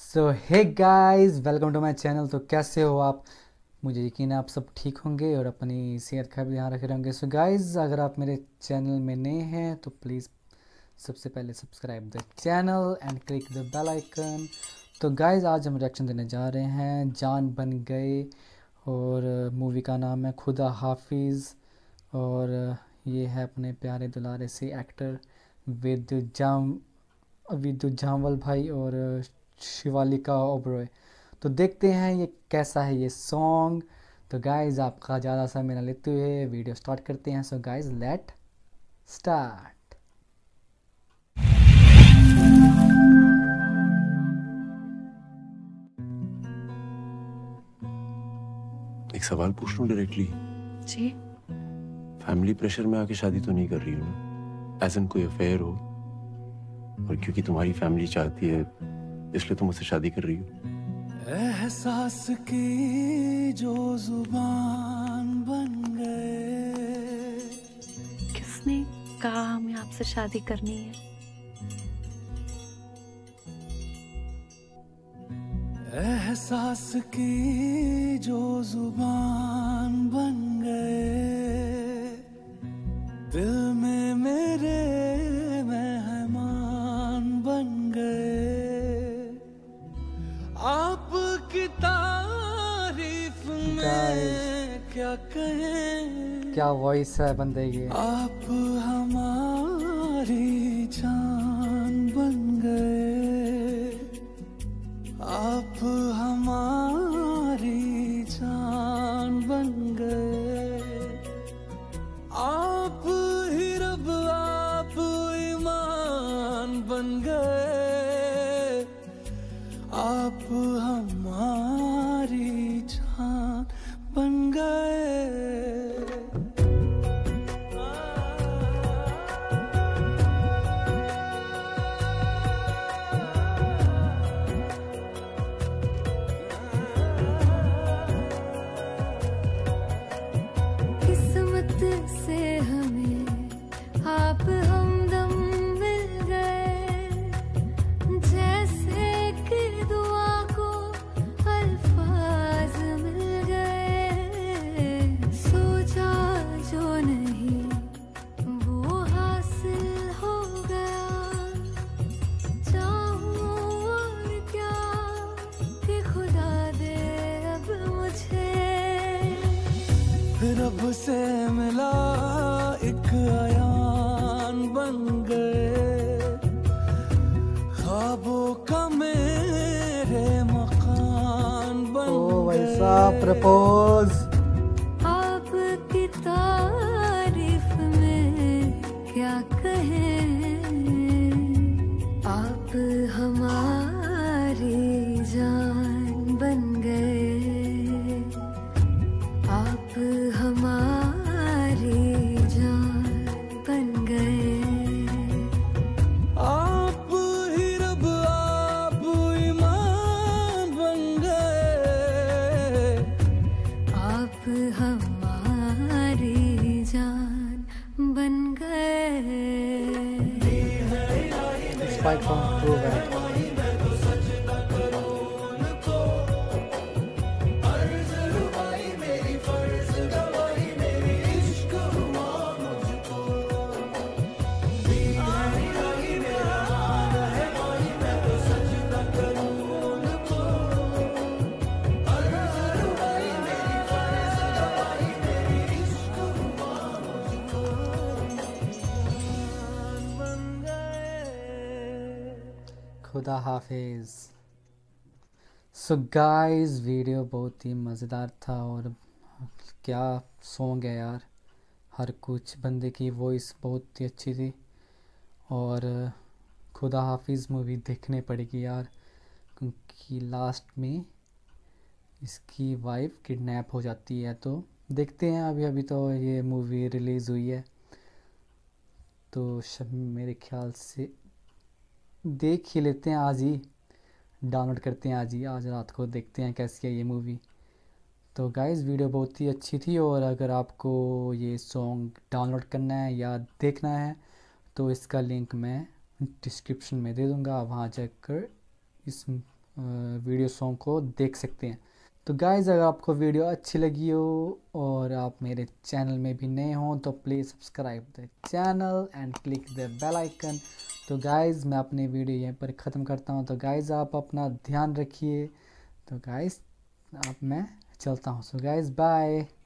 So hey guys, welcome to my channel. तो कैसे हो आप? मुझे यकीन है आप सब ठीक होंगे और अपनी सेहत का भी ध्यान रखे होंगे। सो गाइस, अगर आप मेरे चैनल में नए हैं तो प्लीज़ सबसे पहले subscribe the channel and click the bell icon. तो गाइस, आज हम रिएक्शन देने जा रहे हैं जान बन गए, और मूवी का नाम है खुदा हाफिज़, और ये है अपने प्यारे दुलारे से एक्टर विद्युत जामवाल भाई और शिवालिका ओबरोय। तो देखते हैं ये कैसा है ये सॉन्ग। तो गाइज़, आपका ज़्यादा सा मेरा लेते हुए वीडियो स्टार्ट करते हैं। So guys, let start. एक सवाल पूछ लूं डायरेक्टली जी? फैमिली प्रेशर में आके शादी तो नहीं कर रही हूँ? एज एन कोई अफेयर हो, और क्योंकि तुम्हारी फैमिली चाहती है इसलिए तुम उससे शादी कर रही हो? एहसास की जो जुबान बन गए। किसने कहा हमें आपसे शादी करनी है? एहसास की जो जुबान बन गए, दिल में मेरे मेहमान बन गए, आपकी तारीफ में क्या कहें। क्या वॉइस है बंदे की! आप हमारी जान बन गए, आप हमारी जान बन गए, आप ही रब आप ईमान बन गए, आप हमारी जान बन गए। रब से मिला एक आयान बन गए, ख्वाबों का मेरे मकान बन गए। वैसा प्रपोज। आपकी तारीफ में क्या कहें, आप हमारी जान बन गए, आप हमारी जान बन गए, आप ही रब आप ईमान बन गए, आप हमारी जान बन गए। खुदा हाफिज़। सो गाइज़, वीडियो बहुत ही मज़ेदार था, और क्या सॉन्ग है यार। हर कुछ बंदे की वॉइस बहुत ही अच्छी थी, और खुदा हाफिज़ मूवी देखने पड़ेगी यार, क्योंकि लास्ट में इसकी वाइफ किडनैप हो जाती है। तो देखते हैं, अभी अभी तो ये मूवी रिलीज़ हुई है, तो मेरे ख्याल से देख ही लेते हैं आज ही, डाउनलोड करते हैं आज ही, आज रात को देखते हैं कैसी है ये मूवी। तो गाइज़, वीडियो बहुत ही अच्छी थी, और अगर आपको ये सॉन्ग डाउनलोड करना है या देखना है तो इसका लिंक मैं डिस्क्रिप्शन में दे दूँगा, वहाँ जाकर इस वीडियो सॉन्ग को देख सकते हैं। तो गाइस अगर आपको वीडियो अच्छी लगी हो और आप मेरे चैनल में भी नए हों तो please subscribe the channel and click the bell icon. तो गाइस मैं अपनी वीडियो यहीं पर ख़त्म करता हूं। तो गाइस आप अपना ध्यान रखिए। तो गाइस अब मैं चलता हूं। So guys bye.